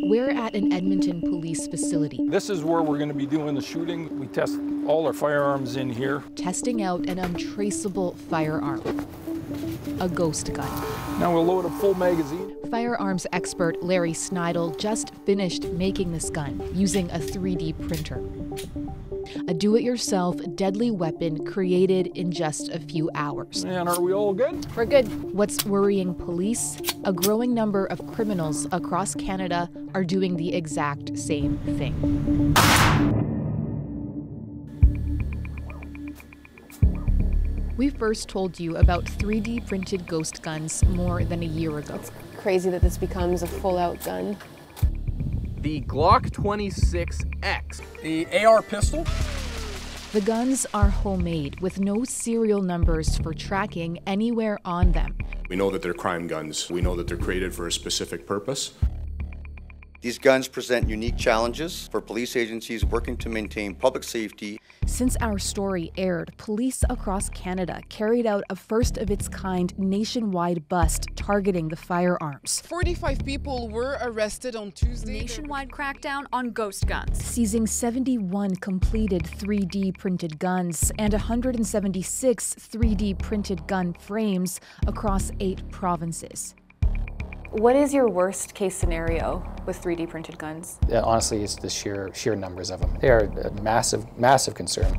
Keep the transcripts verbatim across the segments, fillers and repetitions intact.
We're at an Edmonton police facility. This is where we're going to be doing the shooting. We test all our firearms in here. Testing out an untraceable firearm, a ghost gun. Now we'll load a full magazine. Firearms expert Larry Snydel just finished making this gun using a three D printer. A do-it-yourself deadly weapon created in just a few hours. And are we all good? We're good. What's worrying police? A growing number of criminals across Canada are doing the exact same thing. We first told you about three D printed ghost guns more than a year ago. It's crazy that this becomes a full-out gun. The Glock twenty-six X. The A R pistol. The guns are homemade with no serial numbers for tracking anywhere on them. We know that they're crime guns. We know that they're created for a specific purpose. These guns present unique challenges for police agencies working to maintain public safety. Since our story aired, police across Canada carried out a first-of-its-kind nationwide bust targeting the firearms. forty-five people were arrested on Tuesday. Nationwide crackdown on ghost guns. Seizing seventy-one completed three D printed guns and one hundred seventy-six three D printed gun frames across eight provinces. What is your worst case scenario with three D printed guns? Yeah, honestly, it's the sheer sheer numbers of them. They are a massive, massive concern.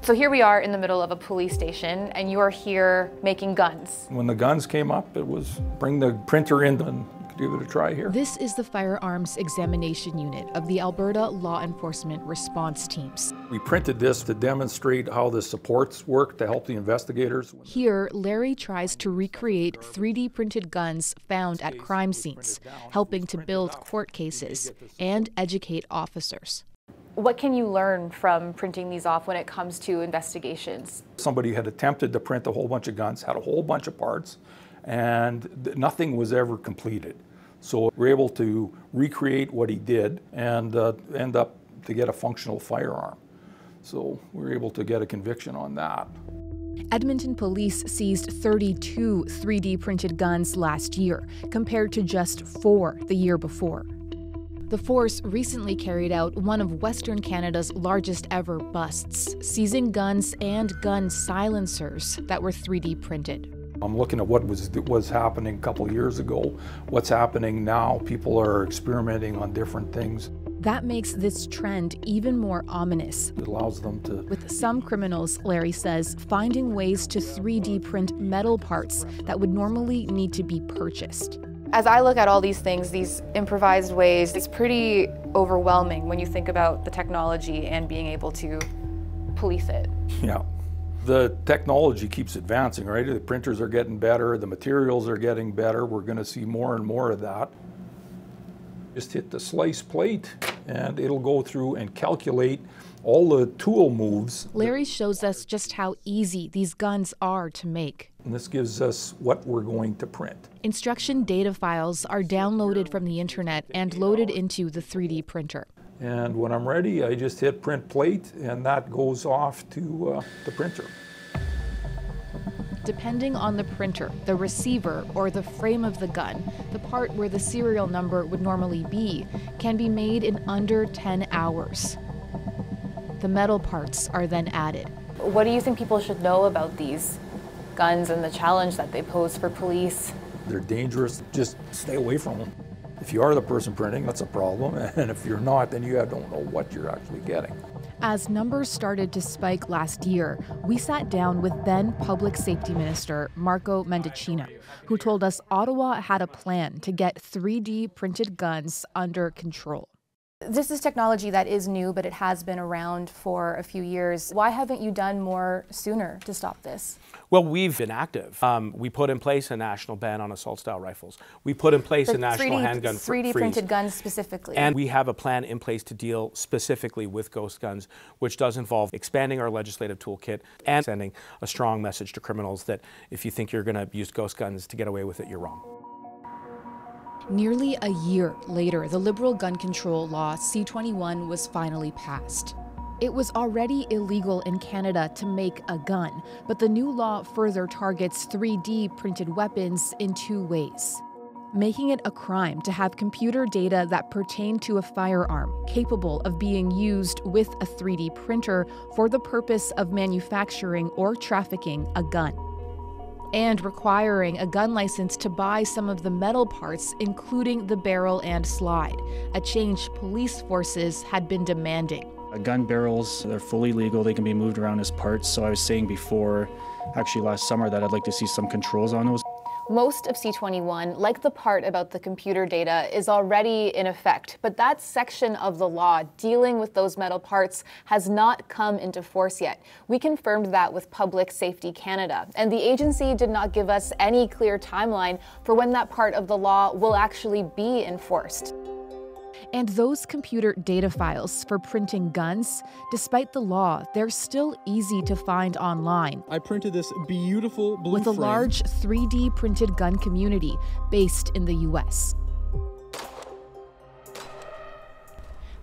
So here we are in the middle of a police station, and you are here making guns. When the guns came up, it was bring the printer in and give it a try here. This is the Firearms Examination Unit of the Alberta Law Enforcement Response Teams. We printed this to demonstrate how the supports work to help the investigators. Here, Larry tries to recreate three D printed guns found at crime scenes, helping to build court cases and educate officers. What can you learn from printing these off when it comes to investigations? Somebody had attempted to print a whole bunch of guns, had a whole bunch of parts, and nothing was ever completed. So we're able to recreate what he did and uh, end up to get a functional firearm. So we're able to get a conviction on that. Edmonton police seized thirty-two three D printed guns last year, compared to just four the year before. The force recently carried out one of Western Canada's largest ever busts, seizing guns and gun silencers that were three D printed. I'm looking at what was, was happening a couple years ago, what's happening now. People are experimenting on different things. That makes this trend even more ominous. It allows them to... With some criminals, Larry says, finding ways to three D print metal parts that would normally need to be purchased. As I look at all these things, these improvised ways, it's pretty overwhelming when you think about the technology and being able to police it. Yeah. The technology keeps advancing, right? The printers are getting better, the materials are getting better. We're going to see more and more of that. Just hit the slice plate and it'll go through and calculate all the tool moves. Larry shows us just how easy these guns are to make. And this gives us what we're going to print. Instruction data files are downloaded from the internet and loaded into the three D printer. And when I'm ready, I just hit print plate, and that goes off to uh, the printer. Depending on the printer, the receiver, or the frame of the gun, the part where the serial number would normally be can be made in under ten hours. The metal parts are then added. What do you think people should know about these guns and the challenge that they pose for police? They're dangerous. Just stay away from them. If you are the person printing, that's a problem, and if you're not, then you don't know what you're actually getting. As numbers started to spike last year, we sat down with then Public Safety Minister Marco Mendicino, who told us Ottawa had a plan to get three D printed guns under control. This is technology that is new, but it has been around for a few years. Why haven't you done more sooner to stop this? Well, we've been active. Um, we put in place a national ban on assault-style rifles. We put in place the a national handgun freeze. three D printed guns specifically. And we have a plan in place to deal specifically with ghost guns, which does involve expanding our legislative toolkit and sending a strong message to criminals that if you think you're going to use ghost guns to get away with it, you're wrong. Nearly a year later, the Liberal gun control law C twenty-one was finally passed. It was already illegal in Canada to make a gun, but the new law further targets three D printed weapons in two ways. Making it a crime to have computer data that pertain to a firearm capable of being used with a three D printer for the purpose of manufacturing or trafficking a gun. And requiring a gun license to buy some of the metal parts, including the barrel and slide, a change police forces had been demanding. Gun barrels, they're fully legal, they can be moved around as parts, so I was saying before, actually last summer, that I'd like to see some controls on those. Most of C twenty-one, like the part about the computer data, is already in effect, but that section of the law dealing with those metal parts has not come into force yet. We confirmed that with Public Safety Canada, and the agency did not give us any clear timeline for when that part of the law will actually be enforced. And those computer data files for printing guns, despite the law, they're still easy to find online. I printed this beautiful blue frame. With a large three D printed gun community based in the U S.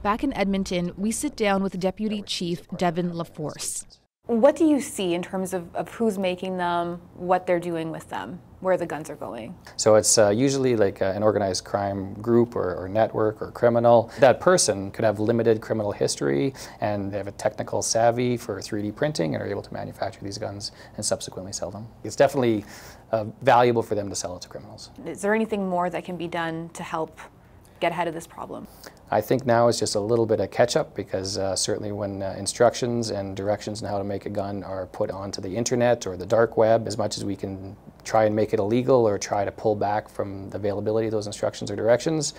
Back in Edmonton, we sit down with Deputy Chief Devin LaForce. What do you see in terms of, of who's making them, what they're doing with them, where the guns are going? So it's uh, usually like uh, an organized crime group or, or network or criminal. That person could have limited criminal history and they have a technical savvy for three D printing and are able to manufacture these guns and subsequently sell them. It's definitely uh, valuable for them to sell it to criminals. Is there anything more that can be done to help get ahead of this problem? I think now it's just a little bit of catch-up because uh, certainly when uh, instructions and directions on how to make a gun are put onto the internet or the dark web, as much as we can try and make it illegal or try to pull back from the availability of those instructions or directions,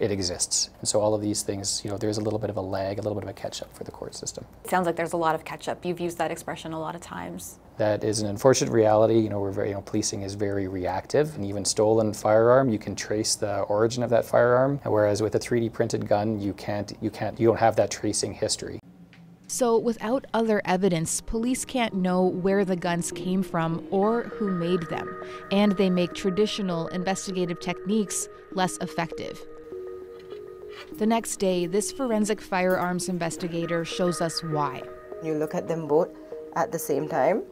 it exists. And so all of these things, you know, there's a little bit of a lag, a little bit of a catch-up for the court system. It sounds like there's a lot of catch-up. You've used that expression a lot of times. That is an unfortunate reality. You know, we're very, you know, policing is very reactive, and even stolen firearm, you can trace the origin of that firearm. Whereas with a three D printed gun, you can't, you can't, you don't have that tracing history. So without other evidence, police can't know where the guns came from or who made them, and they make traditional investigative techniques less effective. The next day, this forensic firearms investigator shows us why. You look at them both at the same time,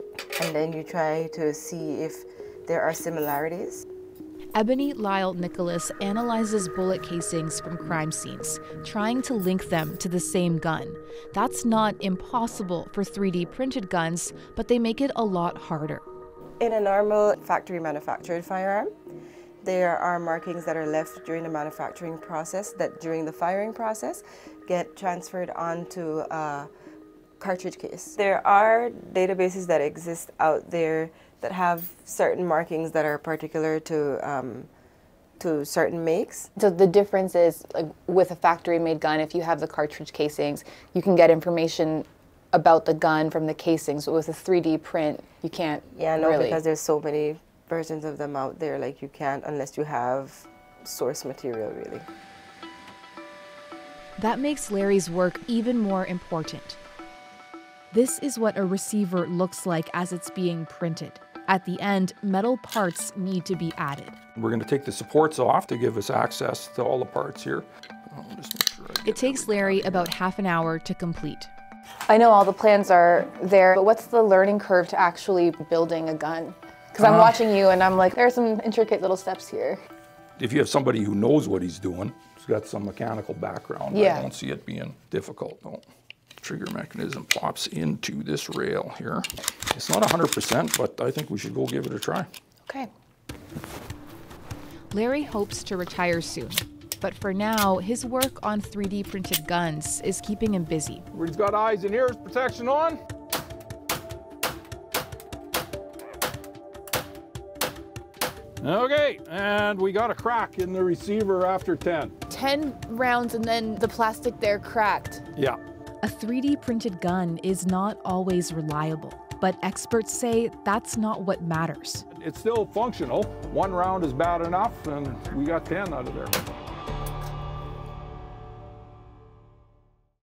and then you try to see if there are similarities. Ebony Lyle Nicholas analyzes bullet casings from crime scenes, trying to link them to the same gun. That's not impossible for three D printed guns, but they make it a lot harder. In a normal factory manufactured firearm, there are markings that are left during the manufacturing process that during the firing process get transferred onto a cartridge case. There are databases that exist out there that have certain markings that are particular to um, to certain makes. So the difference is, like, with a factory-made gun, if you have the cartridge casings, you can get information about the gun from the casings. But with a three D print, you can't. Yeah, no, really. Because there's so many versions of them out there. Like, you can't unless you have source material, really. That makes Larry's work even more important. This is what a receiver looks like as it's being printed. At the end, metal parts need to be added. We're going to take the supports off to give us access to all the parts here. I'll just make sure I get it takes Larry about half an hour to complete. I know all the plans are there, but what's the learning curve to actually building a gun? Because I'm uh, watching you and I'm like, there are some intricate little steps here. If you have somebody who knows what he's doing, he's got some mechanical background, yeah. I don't see it being difficult, no. Trigger mechanism pops into this rail here. It's not one hundred percent, but I think we should go give it a try. Okay. Larry hopes to retire soon, but for now, his work on three D printed guns is keeping him busy. We've got eyes and ears, protection on. Okay, and we got a crack in the receiver after ten. ten rounds and then the plastic there cracked. Yeah. A three D printed gun is not always reliable, but experts say that's not what matters. It's still functional. One round is bad enough, and we got ten out of there.